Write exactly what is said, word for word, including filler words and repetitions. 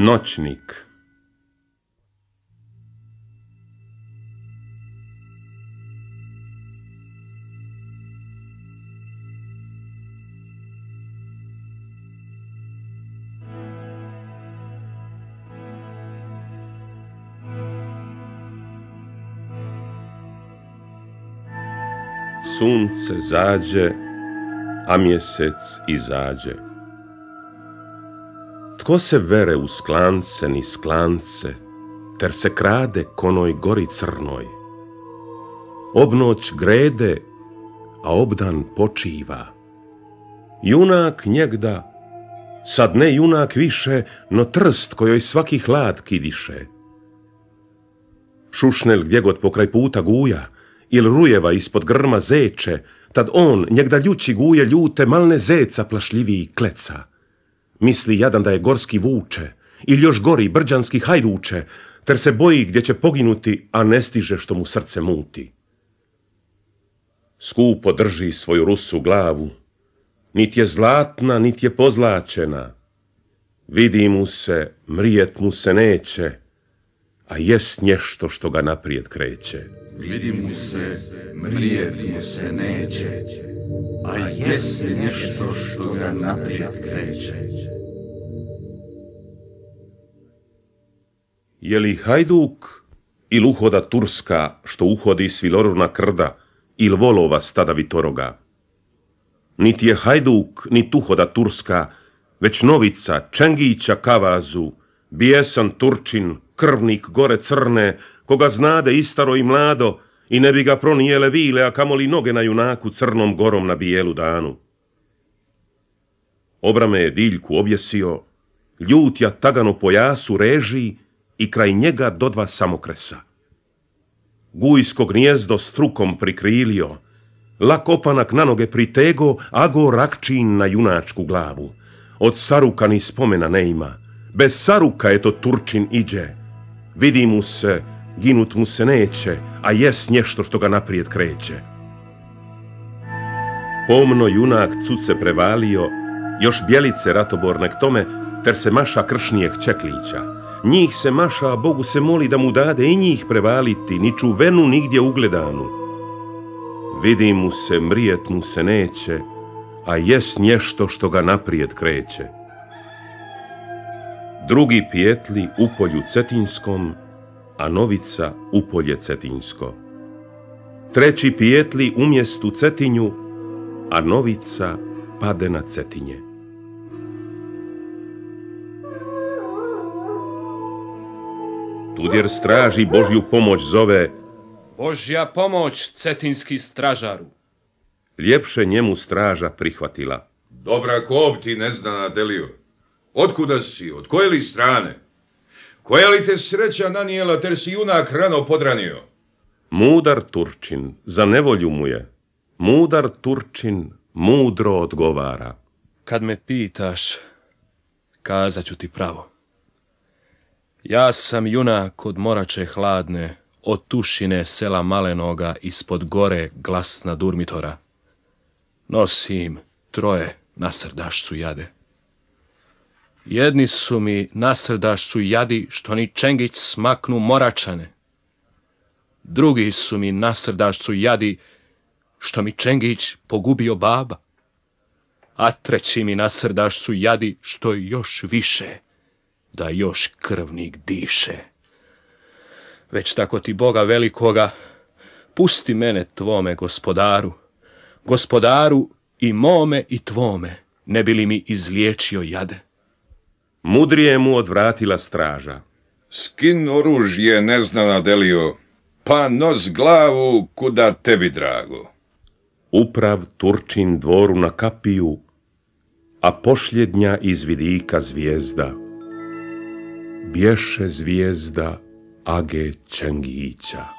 Noćnik. Sunce zađe, a mjesec izađe. Tko se vere u sklance ni sklance, ter se krade konoj gori crnoj. Obnoć grede, a obdan počiva. Junak njegda, sad ne junak više, no trst kojoj svaki hlad kidiše. Šušnel gdje god pokraj puta guja, il rujeva ispod grma zeče, tad on, njegda ljuči guje ljute, malne zeca plašljiviji kleca. Misli jadan da je gorski vuče, ili još gori brđanski hajduče, ter se boji gdje će poginuti, a ne stiže što mu srce muti. Skupo drži svoju rusu glavu, nit je zlatna, nit je pozlačena. Vidi mu se, mrijet mu se neće, a jest nešto što ga naprijed kreće. Vidi mu se, mrijeti mu se neće, a jest nešto što ga naprijed kreće. Je li hajduk ili uhoda turska što uhodi sviloruna krda ili volova stada vitoroga? Niti je hajduk, niti uhoda turska, već novica Čengića Kavazu, bijesan Turčin, krvnik gore crne, koga znade i staro i mlado, i ne bi ga pronijele vile, a kamoli noge na junaku crnom gorom na bijelu danu. Obrame je diljku objesio, ljutja tagano po jasu reži i kraj njega do dva samokresa. Gujsko gnijezdo strukom prikrilio, lak opanak na noge pritego, ago rakčin na junačku glavu. Od saruka ni spomena ne ima, bez saruka eto Turčin iđe. Vidi mu se, ginut mu se neće, a jest nešto što ga naprijed kreće. Pomno junak cuce prevalio, još bijelice ratoborne k tome, ter se maša kršnijeg čeklića. Njih se maša, a Bogu se moli da mu dade i njih prevaliti, ni čuvenu nigdje ugledanu. Vidi mu se, mrijet mu se neće, a jest nešto što ga naprijed kreće. Drugi pijetli u polju Cetinskom, a novica u polje Cetinsko. Treći pijetli u mjestu Cetinju, a novica pade na Cetinje. Tudjer straži Božju pomoć zove: Božja pomoć, cetinski stražaru. Ljepše njemu straža prihvatila: Dobra kob ti ne zna nadelio. Otkuda si, od koje li strane? Koja li te sreća nanijela, ter si junak rano podranio? Mudar Turčin, za nevolju mu je. Mudar Turčin mudro odgovara: Kad me pitaš, kazat ću ti pravo. Ja sam junak od Morače hladne, Otušine sela Malenoga ispod gore glasna Durmitora. Nosim troje na srdašcu jade. Jedni su mi na srdašcu jadi što ni Čengić smaknu Moračane. Drugi su mi na srdašcu jadi što mi Čengić pogubio baba. A treći mi na srdašcu jadi što još više, da još krvnik diše. Već tako ti Boga velikoga, pusti mene tvome gospodaru, gospodaru i mome i tvome, ne bi li mi izliječio jade. Mudrije mu odvratila straža: Skin oružje, ne zna nadelio, pa nos glavu kuda tebi drago. Uprav Turčin dvoru na kapiju, a pošljednja iz vidika zvijezda. Bješe zvijezda age Čengića.